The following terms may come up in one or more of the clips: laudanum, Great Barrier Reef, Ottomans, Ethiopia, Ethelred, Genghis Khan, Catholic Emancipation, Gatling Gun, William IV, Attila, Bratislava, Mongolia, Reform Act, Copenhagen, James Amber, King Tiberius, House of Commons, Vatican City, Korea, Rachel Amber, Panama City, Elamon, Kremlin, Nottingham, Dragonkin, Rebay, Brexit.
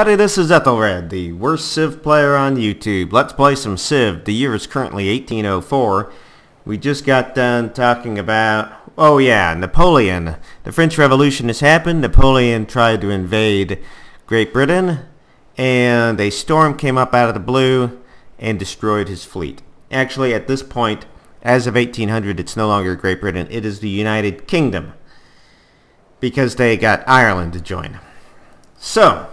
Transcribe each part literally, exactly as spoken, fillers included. Howdy, this is Ethelred, the worst Civ player on YouTube. Let's play some Civ. The year is currently eighteen oh four. We just got done talking about, oh yeah, Napoleon. The French Revolution has happened. Napoleon tried to invade Great Britain, and a storm came up out of the blue and destroyed his fleet. Actually, at this point, as of eighteen hundred, it's no longer Great Britain. It is the United Kingdom, because they got Ireland to join. So,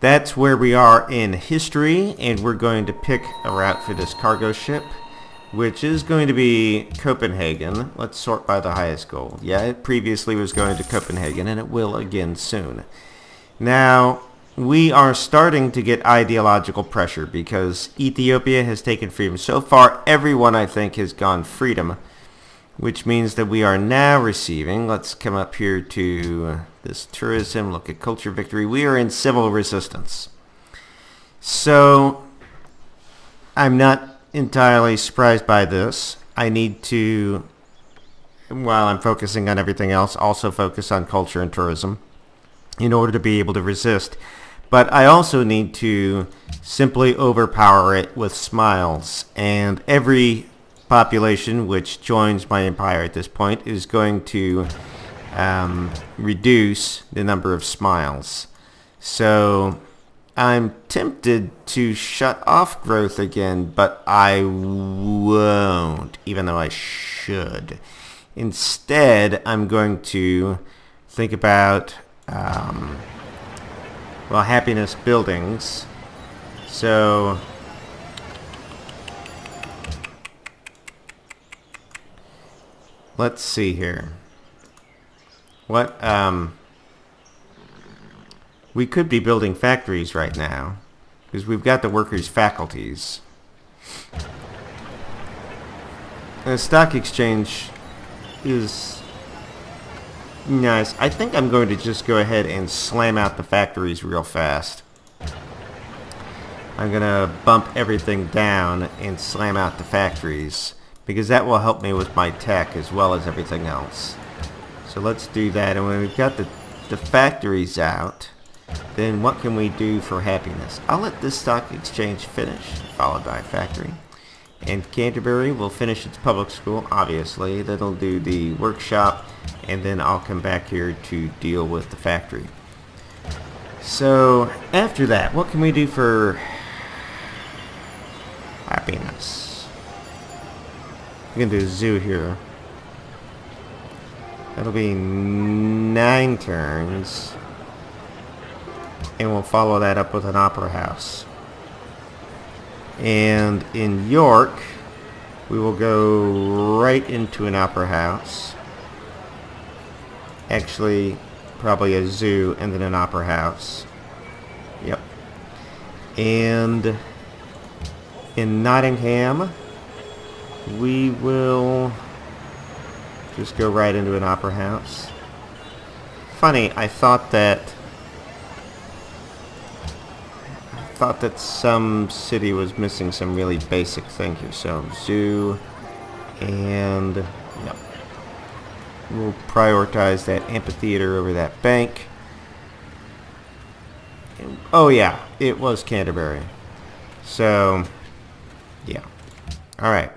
that's where we are in history, and we're going to pick a route for this cargo ship, which is going to be Copenhagen. Let's sort by the highest goal. Yeah, it previously was going to Copenhagen, and it will again soon. Now, we are starting to get ideological pressure because Ethiopia has taken freedom. So far, everyone, I think, has gone freedom, which means that we are now receiving, let's come up here to this tourism, look at culture victory, we are in civil resistance. So I'm not entirely surprised by this. I need to, while I'm focusing on everything else, also focus on culture and tourism in order to be able to resist. But I also need to simply overpower it with smiles, and every population which joins my empire at this point is going to um, reduce the number of smiles. So I'm tempted to shut off growth again, but I won't, even though I should. Instead, I'm going to think about um, well, happiness buildings. So let's see here. What, um... we could be building factories right now, because we've got the workers' faculties. The stock exchange is nice. I think I'm going to just go ahead and slam out the factories real fast. I'm going to bump everything down and slam out the factories, because that will help me with my tech as well as everything else. So let's do that, and when we've got the, the factories out, then what can we do for happiness? I'll let this stock exchange finish, followed by a factory. And Canterbury will finish its public school, obviously. That'll do the workshop, and then I'll come back here to deal with the factory. So, after that, what can we do for happiness? We're gonna do a zoo here. That'll be nine turns, and we'll follow that up with an opera house. And in York, we will go right into an opera house. Actually, probably a zoo and then an opera house. Yep. And in Nottingham, we will just go right into an opera house. Funny, I thought that I thought that some city was missing some really basic thing here. So zoo, and yep, we'll prioritize that amphitheater over that bank. And, oh yeah, it was Canterbury. So yeah, all right.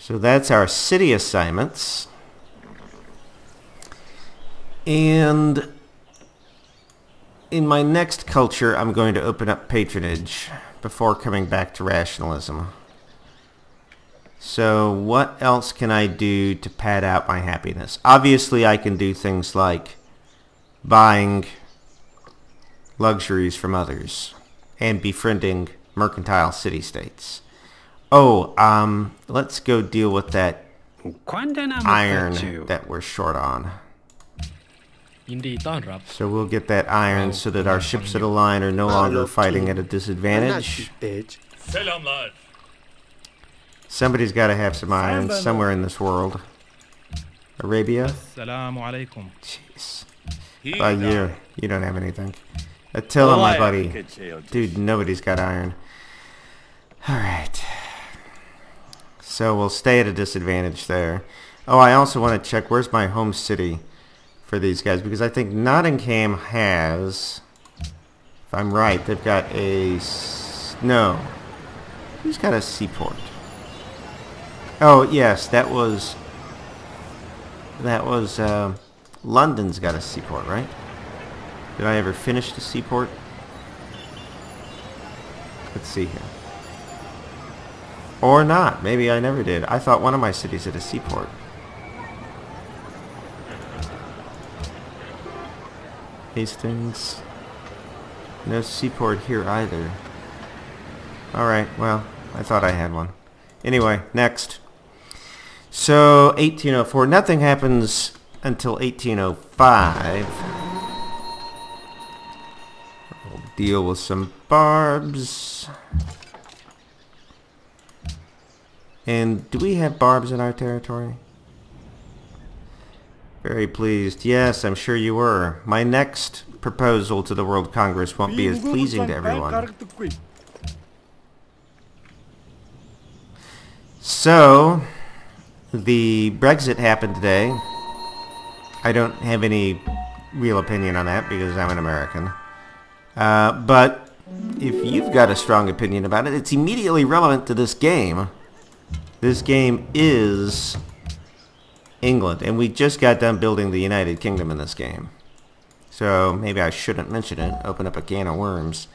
So that's our city assignments, and in my next culture I'm going to open up patronage before coming back to rationalism. So what else can I do to pad out my happiness? Obviously I can do things like buying luxuries from others and befriending mercantile city-states. Oh, um, let's go deal with that iron that we're short on. So we'll get that iron so that our ships at the line are no longer fighting at a disadvantage. Somebody's got to have some iron somewhere in this world. Arabia? Jeez. Oh, you, you don't have anything. Attila, my buddy. Dude, nobody's got iron. Alright. So we'll stay at a disadvantage there. Oh, I also want to check where's my home city for these guys, because I think Nottingham has If I'm right, they've got a... S no. Who's got a seaport? Oh, yes, that was... That was... Uh, London's got a seaport, right? Did I ever finish the seaport? Let's see here. Or not. Maybe I never did. I thought one of my cities had a seaport. Hastings. No seaport here either. Alright, well, I thought I had one. Anyway, next. So, eighteen oh four. Nothing happens until eighteen oh five. We'll deal with some barbs. And do we have barbs in our territory? Very pleased. Yes, I'm sure you were. My next proposal to the World Congress won't be as pleasing to everyone. So, the Brexit happened today. I don't have any real opinion on that because I'm an American. Uh, but if you've got a strong opinion about it, it's immediately relevant to this game. This game is England, and we just got done building the United Kingdom in this game. So maybe I shouldn't mention it, open up a can of worms.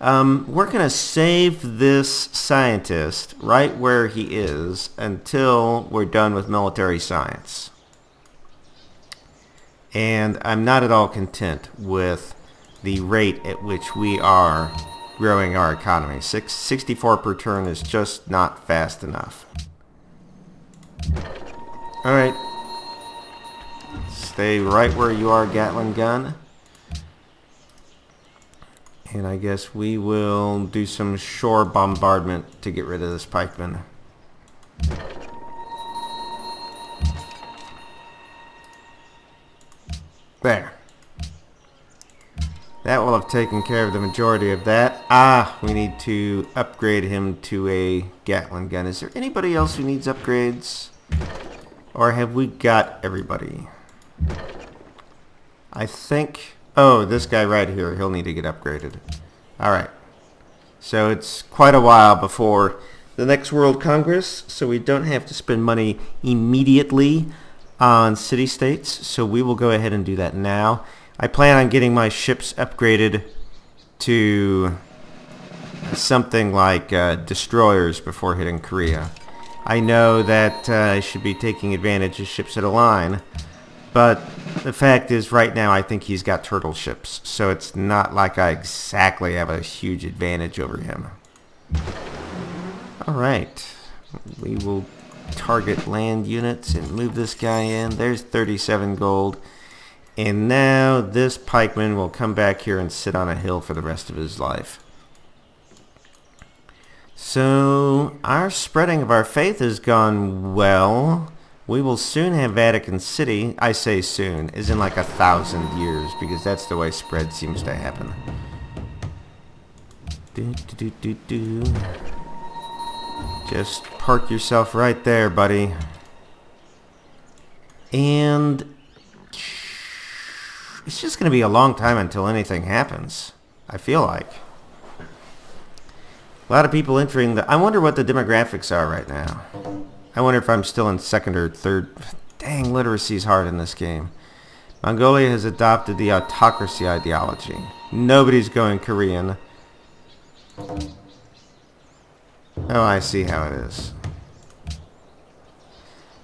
Um, we're going to save this scientist right where he is until we're done with military science. And I'm not at all content with the rate at which we are growing our economy. Six, sixty-four per turn is just not fast enough. Alright. Stay right where you are, Gatling Gun. And I guess we will do some shore bombardment to get rid of this pikeman. There. That will have taken care of the majority of that. Ah, we need to upgrade him to a Gatling gun. Is there anybody else who needs upgrades? Or have we got everybody? I think... Oh, this guy right here, he'll need to get upgraded. Alright. So it's quite a while before the next World Congress, so we don't have to spend money immediately on city-states, so we will go ahead and do that now. I plan on getting my ships upgraded to something like uh, destroyers before hitting Korea. I know that uh, I should be taking advantage of ships at a line, but the fact is right now I think he's got turtle ships, so it's not like I exactly have a huge advantage over him. Alright, we will target land units and move this guy in. There's thirty-seven gold. And now this pikeman will come back here and sit on a hill for the rest of his life. So our spreading of our faith has gone well. We will soon have Vatican City. I say soon, as in like a thousand years, because that's the way spread seems to happen. Do, do, do, do, do. Just park yourself right there, buddy. And... It's just going to be a long time until anything happens, I feel like. A lot of people entering the... I wonder what the demographics are right now. I wonder if I'm still in second or third... Dang, literacy's hard in this game. Mongolia has adopted the autocracy ideology. Nobody's going Korean. Oh, I see how it is.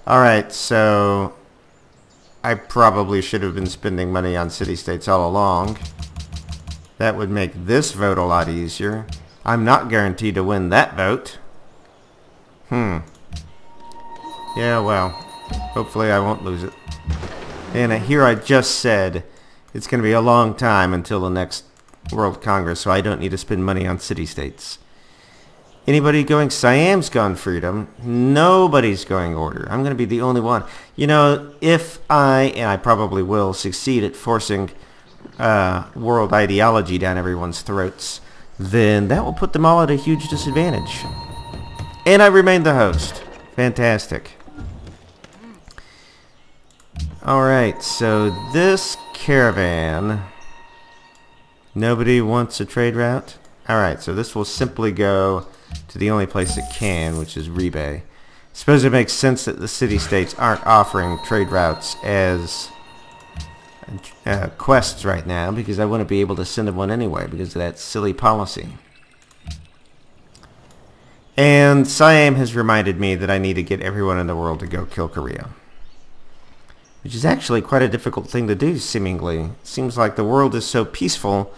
Alright, so... I probably should have been spending money on city-states all along. That would make this vote a lot easier. I'm not guaranteed to win that vote. Hmm. Yeah, well. Hopefully I won't lose it. And here I just said it's going to be a long time until the next World Congress, so I don't need to spend money on city-states. Anybody going? Siam's gone freedom. Nobody's going order. I'm going to be the only one. You know, if I, and I probably will, succeed at forcing uh, world ideology down everyone's throats, then that will put them all at a huge disadvantage. And I remain the host. Fantastic. Alright, so this caravan Nobody wants a trade route? Alright, so this will simply go to the only place it can, which is Rebay. Suppose it makes sense that the city-states aren't offering trade routes as uh, quests right now, because I wouldn't be able to send them one anyway because of that silly policy. And Siam has reminded me that I need to get everyone in the world to go kill Korea. Which is actually quite a difficult thing to do, seemingly. It seems like the world is so peaceful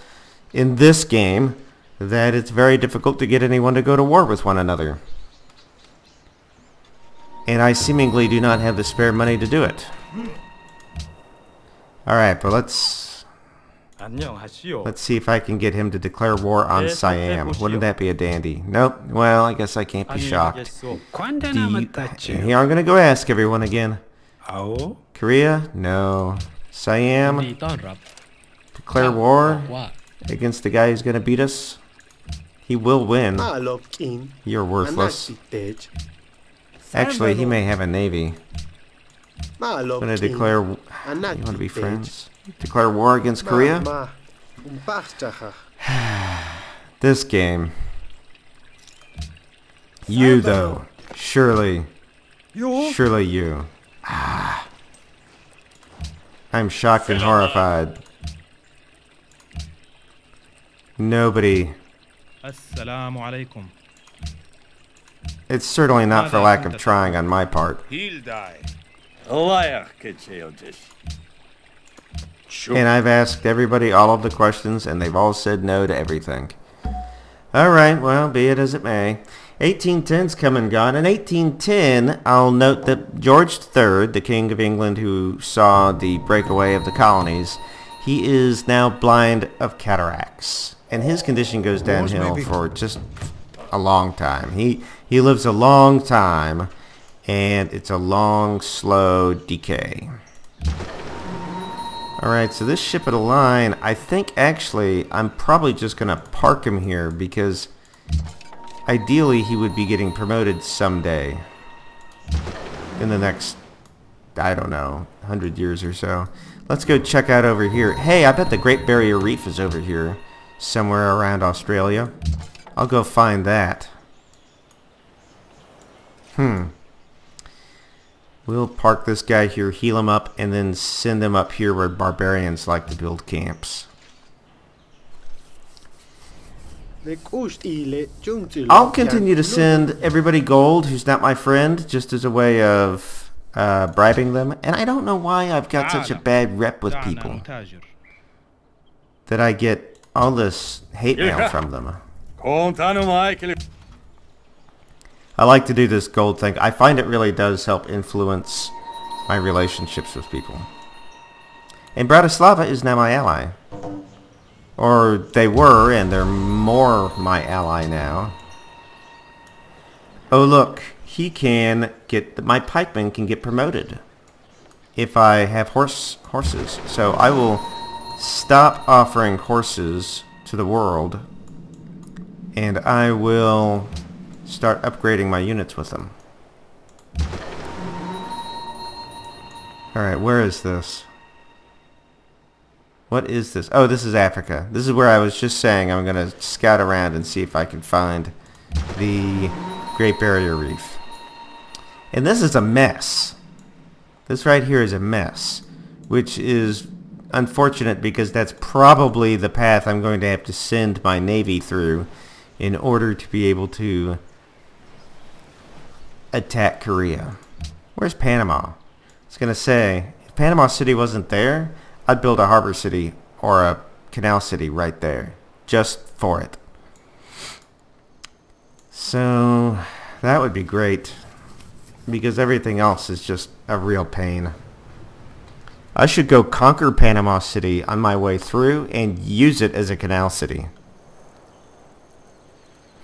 in this game that it's very difficult to get anyone to go to war with one another. And I seemingly do not have the spare money to do it. Alright, but let's... Let's see if I can get him to declare war on Siam. Wouldn't that be a dandy? Nope. Well, I guess I can't be shocked. Do you... And here I'm going to go ask everyone again. Korea? No. Siam? Declare war against the guy who's going to beat us? He will win. You're worthless. Actually, he may have a navy. I'm going to declare... You want to be friends? Declare war against Korea? This game. You, though. Surely. Surely you. Ah. I'm shocked and horrified. Nobody. Assalamu alaikum. It's certainly not for lack of trying on my part. He'll die. And I've asked everybody all of the questions, and they've all said no to everything. Alright, well, be it as it may. eighteen ten's come and gone. In eighteen ten, I'll note that George the third, the King of England who saw the breakaway of the colonies, he is now blind of cataracts. And his condition goes downhill for just a long time. He, he lives a long time, and it's a long, slow decay. Alright, so this ship of the line, I think actually I'm probably just going to park him here because ideally he would be getting promoted someday in the next, I don't know, hundred years or so. Let's go check out over here. Hey, I bet the Great Barrier Reef is over here somewhere around Australia. I'll go find that. Hmm. We'll park this guy here, heal him up, and then send him up here where barbarians like to build camps. I'll continue to send everybody gold who's not my friend, just as a way of uh, bribing them. And I don't know why I've got such a bad rep with people that I get all this hate mail from them. I like to do this gold thing. I find it really does help influence my relationships with people. And Bratislava is now my ally. Or they were, and they're more my ally now. Oh look, he can get... My pikeman can get promoted if I have horse horses. So I will stop offering horses to the world, and I will... start upgrading my units with them. Alright, where is this? What is this? Oh, this is Africa. This is where I was just saying I'm going to scout around and see if I can find the Great Barrier Reef. And this is a mess. This right here is a mess, which is unfortunate because that's probably the path I'm going to have to send my navy through in order to be able to attack Korea. Where's Panama? I was going to say, if Panama City wasn't there, I'd build a harbor city or a canal city right there, just for it. So, that would be great, because everything else is just a real pain. I should go conquer Panama City on my way through and use it as a canal city.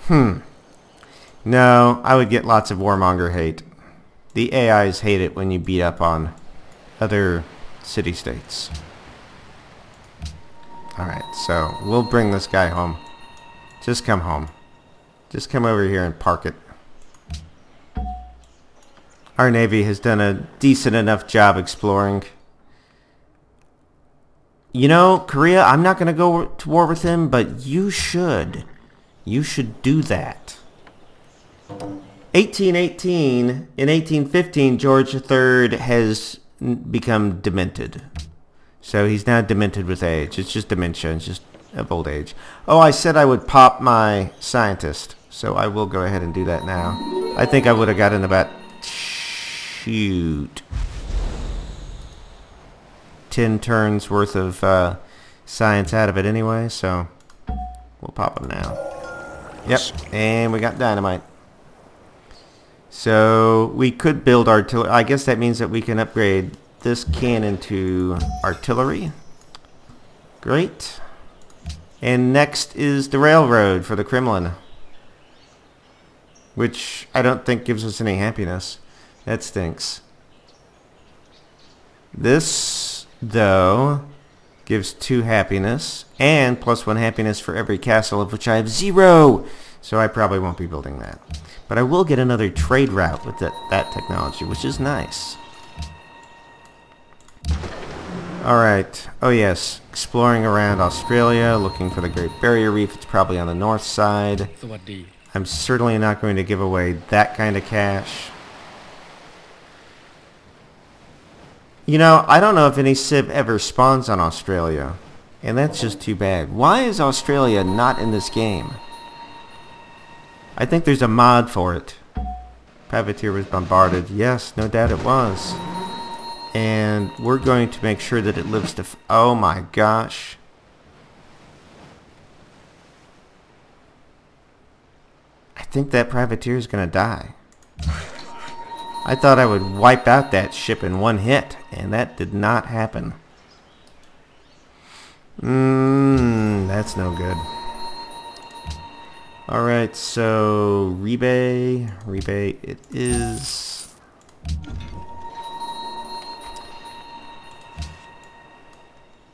Hmm. No, I would get lots of warmonger hate. The A Is hate it when you beat up on other city-states. Alright, so we'll bring this guy home. Just come home. Just come over here and park it. Our Navy has done a decent enough job exploring. you know, Korea, I'm not going to go to war with him, but you should. You should do that. eighteen eighteen, in eighteen fifteen, George the third has become demented. So he's now demented with age. It's just dementia. It's just of old age. Oh, I said I would pop my scientist. So I will go ahead and do that now. I think I would have gotten about... Shoot. ten turns worth of uh, science out of it anyway, so we'll pop them now. Yep, and we got dynamite. So we could build artillery. I guess that means that we can upgrade this cannon to artillery. Great. And next is the railroad for the Kremlin, which I don't think gives us any happiness. That stinks. This, though, gives two happiness and plus one happiness for every castle, of which I have zero. So I probably won't be building that. But I will get another trade route with that, that technology, which is nice. Alright. Oh, yes. Exploring around Australia, looking for the Great Barrier Reef. It's probably on the north side. I'm certainly not going to give away that kind of cash. You know, I don't know if any Civ ever spawns on Australia, and that's just too bad. Why is Australia not in this game? I think there's a mod for it. Privateer was bombarded. Yes, no doubt it was. And we're going to make sure that it lives to... F oh my gosh. I think that privateer is going to die. I thought I would wipe out that ship in one hit, and that did not happen. Mmm, that's no good. Alright, so Rebay, Rebay it is.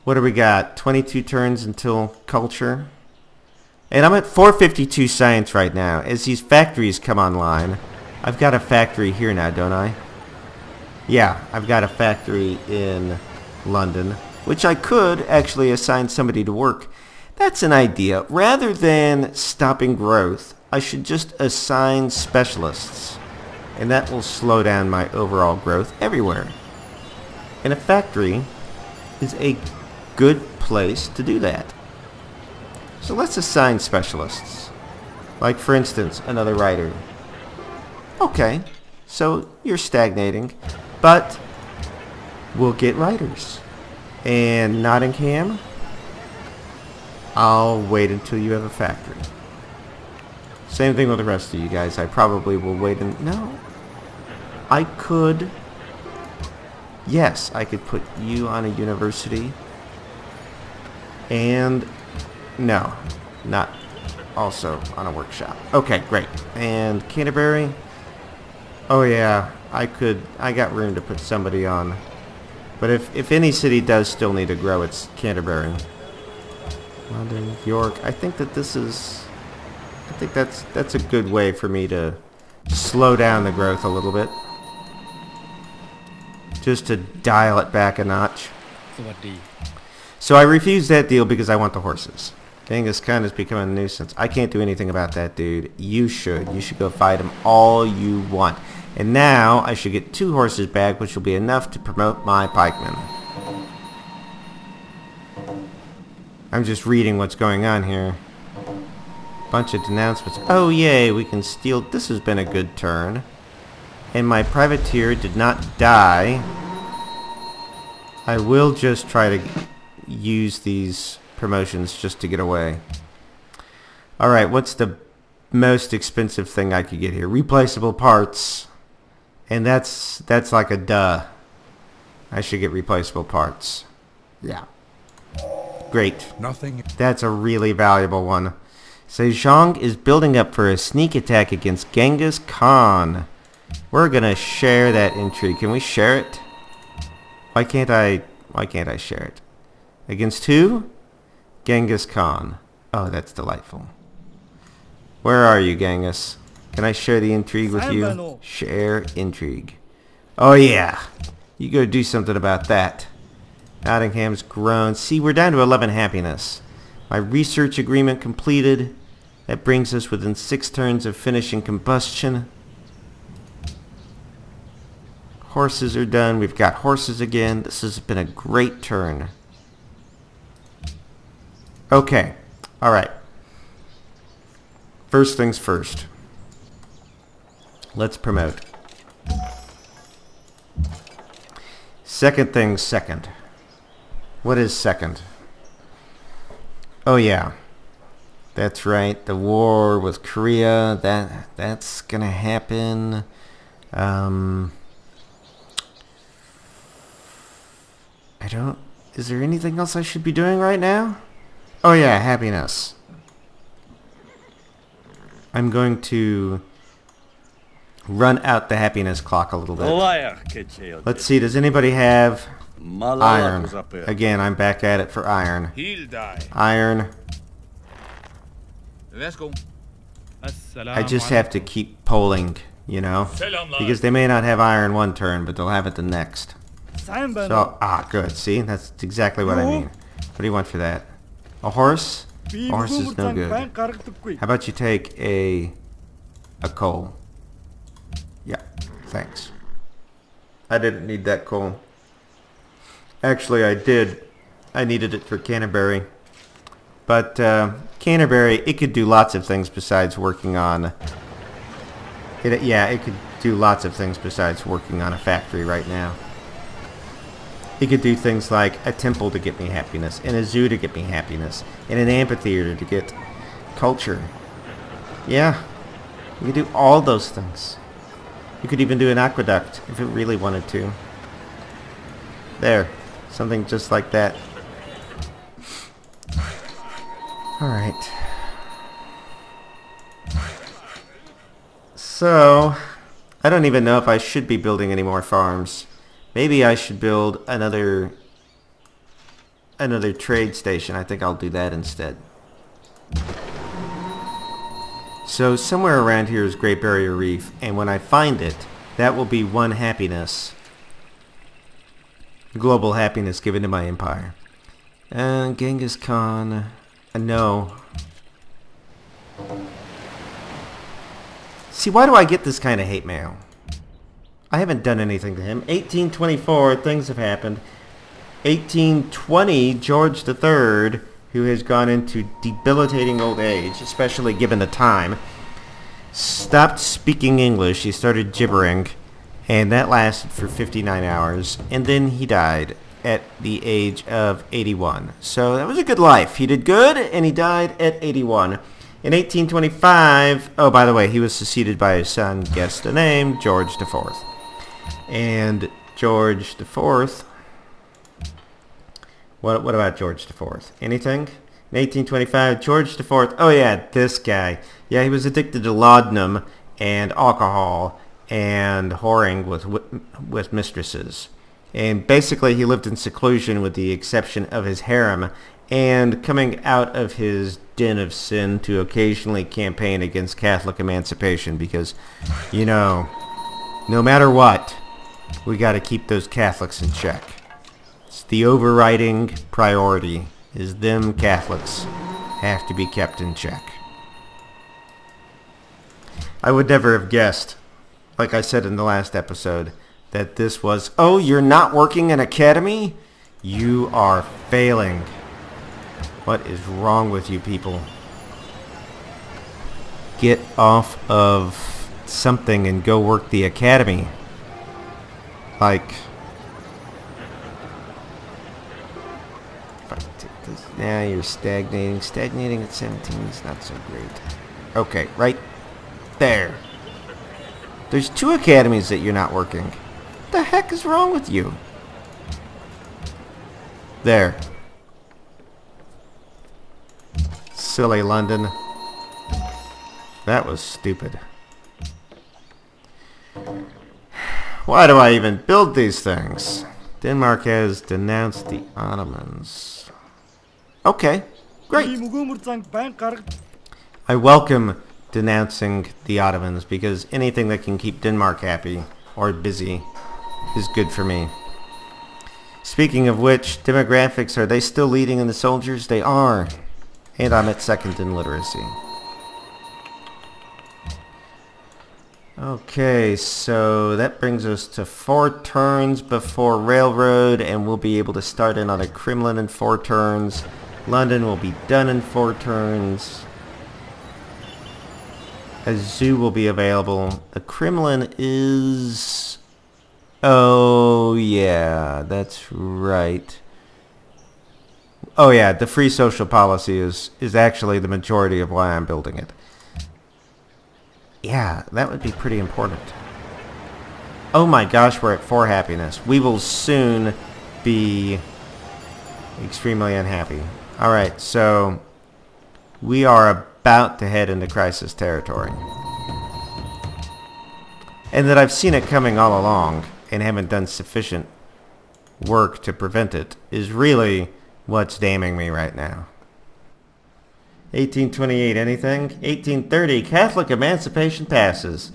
What do we got? twenty-two turns until culture. And I'm at four fifty-two science right now, as these factories come online. I've got a factory here now, don't I? Yeah, I've got a factory in London, which I could actually assign somebody to work. That's an idea. Rather than stopping growth, I should just assign specialists, and that will slow down my overall growth everywhere. And a factory is a good place to do that. So let's assign specialists. Like, for instance, another writer. Okay, so you're stagnating, but we'll get writers. And Nottingham, I'll wait until you have a factory. Same thing with the rest of you guys. I probably will wait and... No. I could... Yes, I could put you on a university. And... No, not also on a workshop. Okay, great. And Canterbury... Oh yeah, I could, I got room to put somebody on. But if, if any city does still need to grow, it's Canterbury. London, York, I think that this is, I think that's, that's a good way for me to slow down the growth a little bit. Just to dial it back a notch. So I refuse that deal because I want the horses. Genghis Khan is becoming a nuisance. I can't do anything about that, dude. You should. You should go fight him all you want. And now I should get two horses back, which will be enough to promote my pikemen. I'm just reading what's going on here. Bunch of denouncements. Oh, yay, we can steal. This has been a good turn. And my privateer did not die. I will just try to use these... promotions just to get away. Alright, what's the most expensive thing I could get here? Replaceable parts. And that's that's like a duh. I should get replaceable parts. Yeah. Great. Nothing. That's a really valuable one. Sejong is building up for a sneak attack against Genghis Khan. We're gonna share that intrigue. Can we share it? Why can't I why can't I share it? Against who? Genghis Khan. Oh, that's delightful. Where are you, Genghis? Can I share the intrigue with you? Share intrigue. Oh, yeah. You go do something about that. Nottingham's grown. See, we're down to eleven happiness. My research agreement completed. That brings us within six turns of finishing combustion. Horses are done. We've got horses again. This has been a great turn. Okay. All right. First things first. Let's promote. Second things second. What is second? Oh yeah. That's right, the war with Korea, that that's gonna happen. Um, I don't, is there anything else I should be doing right now? Oh yeah, happiness. I'm going to run out the happiness clock a little bit. Let's see, does anybody have iron? Again, I'm back at it for iron. Iron. I just have to keep polling, you know, because they may not have iron one turn, but they'll have it the next. So, ah, good. See, that's exactly what I mean. What do you want for that? A horse? A horse is no good. How about you take a a coal? Yeah, thanks. I didn't need that coal. Actually, I did. I needed it for Canterbury. But uh, Canterbury, it could do lots of things besides working on... It, yeah, it could do lots of things besides working on a factory right now. It could do things like a temple to get me happiness, and a zoo to get me happiness, and an amphitheater to get culture. Yeah, you could do all those things. You could even do an aqueduct if it really wanted to. There, something just like that. Alright. So, I don't even know if I should be building any more farms. Maybe I should build another another trade station. I think I'll do that instead. So, somewhere around here is Great Barrier Reef, and when I find it, that will be one happiness. Global happiness given to my empire. Uh, Genghis Khan... No. See, why do I get this kind of hate mail? I haven't done anything to him. eighteen twenty-four, things have happened. eighteen twenty, George the third, who has gone into debilitating old age, especially given the time, stopped speaking English. He started gibbering, and that lasted for fifty-nine hours, and then he died at the age of eighty-one. So that was a good life. He did good, and he died at eighty-one. In eighteen twenty-five, oh, by the way, he was succeeded by his son, guess the name, George the fourth. And George the fourth, what, what about George the fourth? Anything? In eighteen twenty-five, George the fourth, oh yeah, this guy. Yeah, he was addicted to laudanum and alcohol and whoring with, with mistresses. And basically, he lived in seclusion with the exception of his harem, and coming out of his den of sin to occasionally campaign against Catholic Emancipation because, you know, no matter what, we got to keep those Catholics in check. It's the overriding priority is them Catholics have to be kept in check. I would never have guessed, like I said in the last episode, that this was, oh, you're not working in academy? You are failing. What is wrong with you people? Get off of something and go work the academy. Like... Now you're stagnating. Stagnating at seventeen is not so great. Okay, right there. There's two academies that you're not working. What the heck is wrong with you? There. Silly London. That was stupid. Why do I even build these things? Denmark has denounced the Ottomans. Okay, great. I welcome denouncing the Ottomans because anything that can keep Denmark happy or busy is good for me. Speaking of which, demographics, are they still leading in the soldiers? They are. And I'm at second in literacy. Okay, so that brings us to four turns before railroad, and we'll be able to start in on a Kremlin in four turns. London will be done in four turns. A zoo will be available. The Kremlin is... oh yeah, that's right. Oh yeah, the free social policy is, is actually the majority of why I'm building it. Yeah, that would be pretty important. Oh my gosh, we're at four happiness. We will soon be extremely unhappy. Alright, so we are about to head into crisis territory. And that I've seen it coming all along and haven't done sufficient work to prevent it is really what's damning me right now. eighteen twenty-eight, anything? eighteen thirty, Catholic Emancipation passes.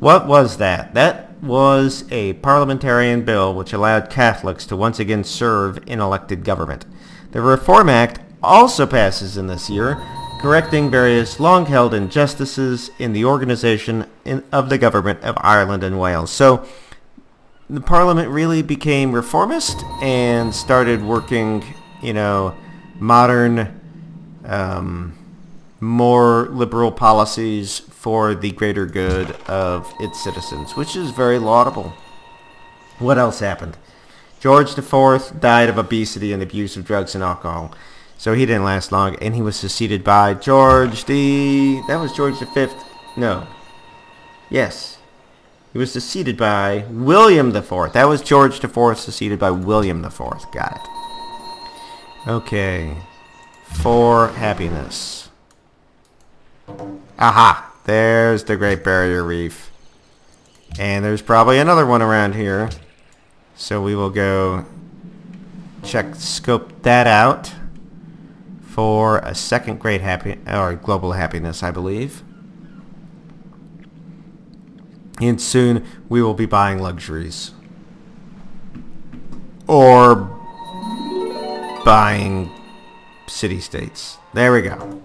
What was that? That was a parliamentarian bill which allowed Catholics to once again serve in elected government. The Reform Act also passes in this year, correcting various long-held injustices in the organization in, of the government of Ireland and Wales. So, the Parliament really became reformist and started working, you know, modern... Um, more liberal policies for the greater good of its citizens, which is very laudable. What else happened? George the fourth died of obesity and abuse of drugs and alcohol, so he didn't last long, and he was succeeded by George the... that was George the fifth. No. Yes. He was succeeded by William the fourth. That was George the fourth succeeded by William the fourth. Got it. Okay. For happiness. Aha! There's the Great Barrier Reef. And there's probably another one around here. So we will go check, scope that out for a second great happy or global happiness, I believe. And soon we will be buying luxuries. Or buying city-states. There we go.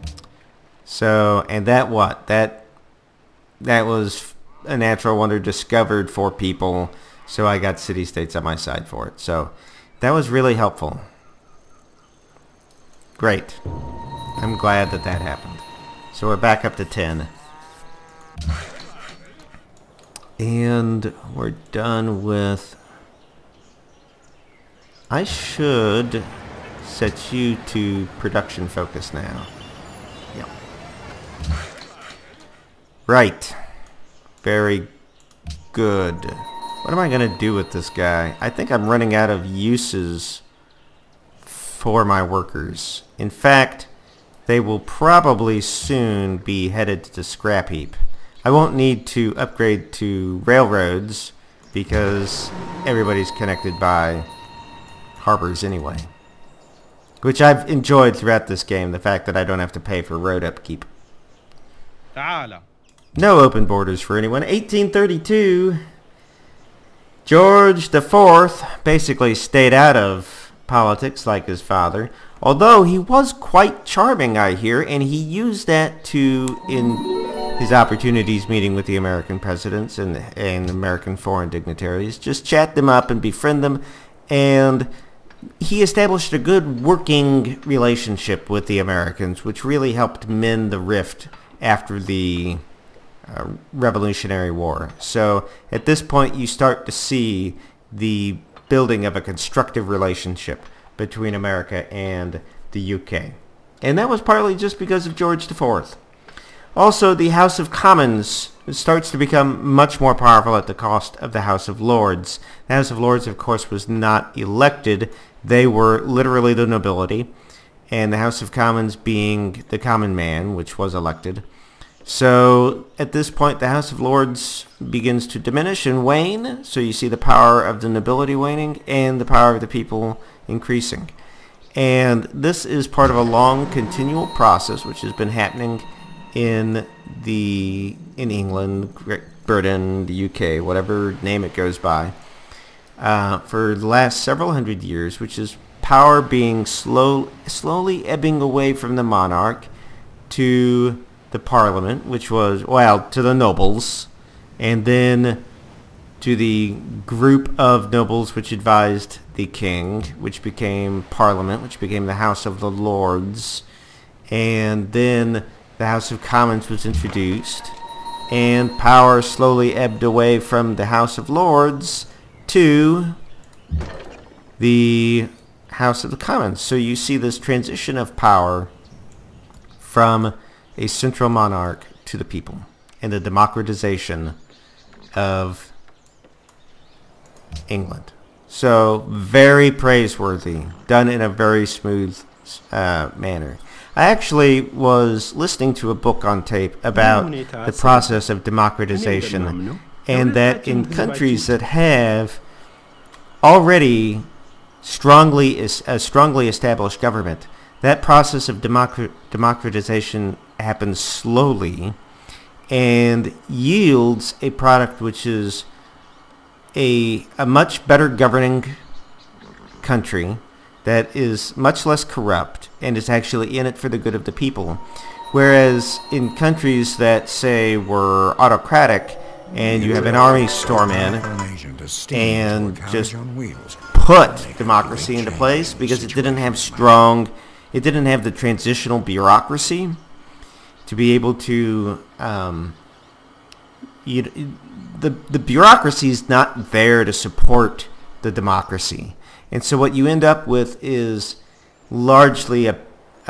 So, and that what? That that was a natural wonder discovered for people, so I got city-states on my side for it. So, that was really helpful. Great. I'm glad that that happened. So we're back up to ten. And we're done with... I should... set you to production focus now. Yep. Right. Very good. What am I going to do with this guy? I think I'm running out of uses for my workers. In fact, they will probably soon be headed to the scrap heap. I won't need to upgrade to railroads because everybody's connected by harbors anyway. Which I've enjoyed throughout this game, the fact that I don't have to pay for road upkeep. No open borders for anyone. eighteen thirty-two, George the fourth basically stayed out of politics like his father, although he was quite charming, I hear, and he used that to, in his opportunities meeting with the American presidents and, and American foreign dignitaries, just chat them up and befriend them, and... he established a good working relationship with the Americans, which really helped mend the rift after the uh, Revolutionary War. So at this point, you start to see the building of a constructive relationship between America and the U K. And that was partly just because of George the fourth. Also, the House of Commons starts to become much more powerful at the cost of the House of Lords. The House of Lords, of course, was not elected. They were literally the nobility, and the House of Commons being the common man, which was elected. So at this point, the House of Lords begins to diminish and wane, so you see the power of the nobility waning and the power of the people increasing. And this is part of a long, continual process, which has been happening in the in England, Britain, the U K, whatever name it goes by, uh, for the last several hundred years, which is power being slow, slowly ebbing away from the monarch to the parliament, which was, well, to the nobles, and then to the group of nobles which advised the king, which became parliament, which became the House of the Lords, and then the House of Commons was introduced, and power slowly ebbed away from the House of Lords to the House of the Commons. So you see this transition of power from a central monarch to the people, and the democratization of England. So very praiseworthy, done in a very smooth uh, manner. I actually was listening to a book on tape about the process of democratization, and that in countries that have already strongly is a strongly established government, that process of democrat democratization happens slowly and yields a product which is a a much better governing country that is much less corrupt and is actually in it for the good of the people. Whereas in countries that, say, were autocratic, and you have an army storm in and just put democracy into place because it didn't have strong, it didn't have the transitional bureaucracy to be able to, um, you, the, the bureaucracy is not there to support the democracy. And so what you end up with is largely a,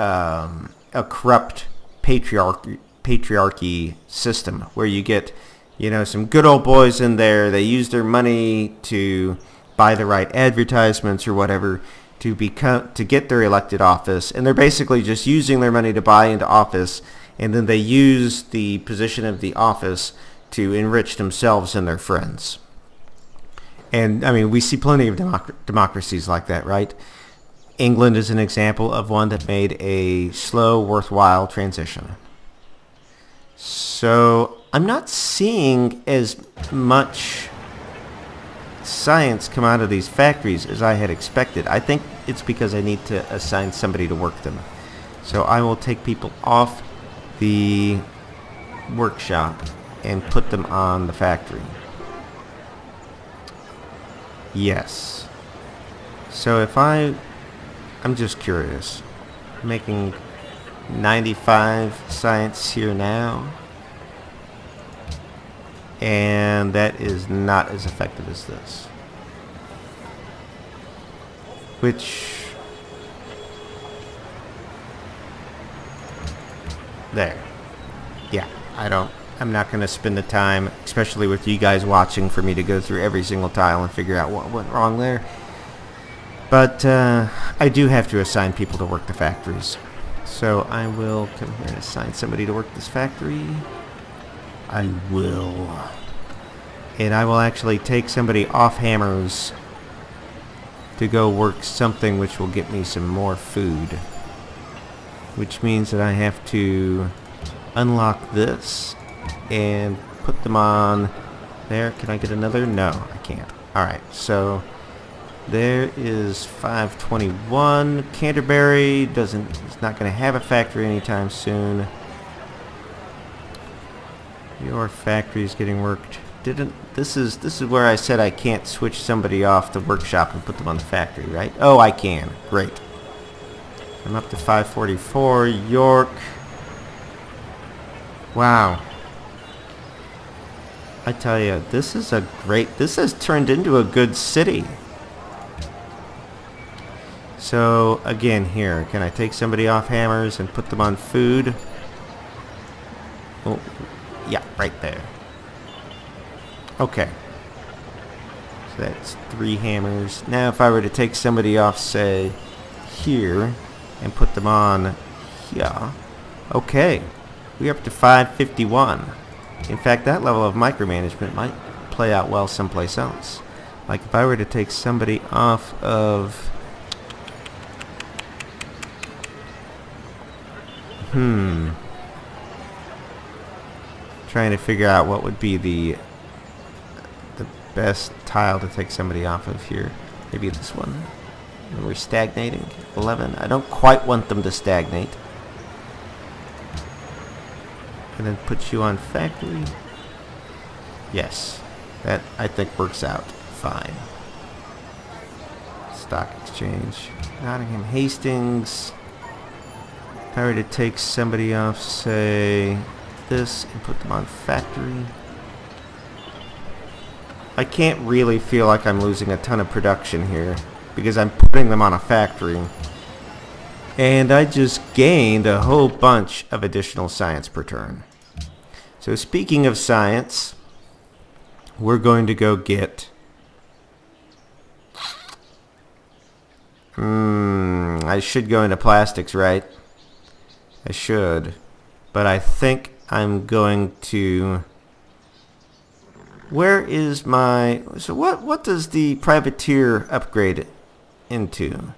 um, a corrupt patriarchy, patriarchy system where you get, you know, some good old boys in there. They use their money to buy the right advertisements or whatever to become, to get their elected office. And they're basically just using their money to buy into office. And then they use the position of the office to enrich themselves and their friends. And, I mean, we see plenty of democ democracies like that, right? England is an example of one that made a slow, worthwhile transition. So I'm not seeing as much science come out of these factories as I had expected. I think it's because I need to assign somebody to work them. So I will take people off the workshop and put them on the factory. Yes. So if I... I'm just curious. I'm making ninety-five science here now. And that is not as effective as this. Which... There. Yeah, I don't... I'm not going to spend the time, especially with you guys watching, for me to go through every single tile and figure out what went wrong there. But uh, I do have to assign people to work the factories. So I will come here and assign somebody to work this factory. I will. And I will actually take somebody off hammers to go work something which will get me some more food. Which means that I have to unlock this and put them on there. Can I get another? No, I can't. Alright, so there is five twenty-one. Canterbury doesn't, it's not going to have a factory anytime soon. Your factory is getting worked. Didn't, this is, this is where I said I can't switch somebody off the workshop and put them on the factory, right? Oh, I can. Great. I'm up to five forty-four. York. Wow. I tell you, this is a great... This has turned into a good city. So, again, here. Can I take somebody off hammers and put them on food? Oh, yeah, right there. Okay. So that's three hammers. Now, if I were to take somebody off, say, here, and put them on here. Okay. We're up to five fifty-one. In fact, that level of micromanagement might play out well someplace else. Like if I were to take somebody off of... Hmm. Trying to figure out what would be the, the best tile to take somebody off of here. Maybe this one. And we're stagnating. eleven. I don't quite want them to stagnate. And then put you on factory. Yes. That, I think, works out fine. Stock exchange. Nottingham, Hastings. If I were to take somebody off, say, this and put them on factory. I can't really feel like I'm losing a ton of production here because I'm putting them on a factory. And I just gained a whole bunch of additional science per turn. So speaking of science, we're going to go get... Hmm, I should go into plastics, right? I should. But I think I'm going to... Where is my... So what, what does the privateer upgrade into?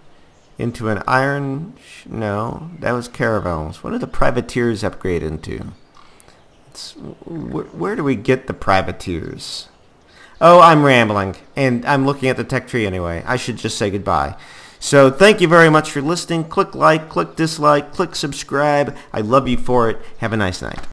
Into an iron... No, that was caravels. What do the privateers upgrade into? It's, wh where do we get the privateers? Oh, I'm rambling. And I'm looking at the tech tree anyway. I should just say goodbye. So thank you very much for listening. Click like, click dislike, click subscribe. I love you for it. Have a nice night.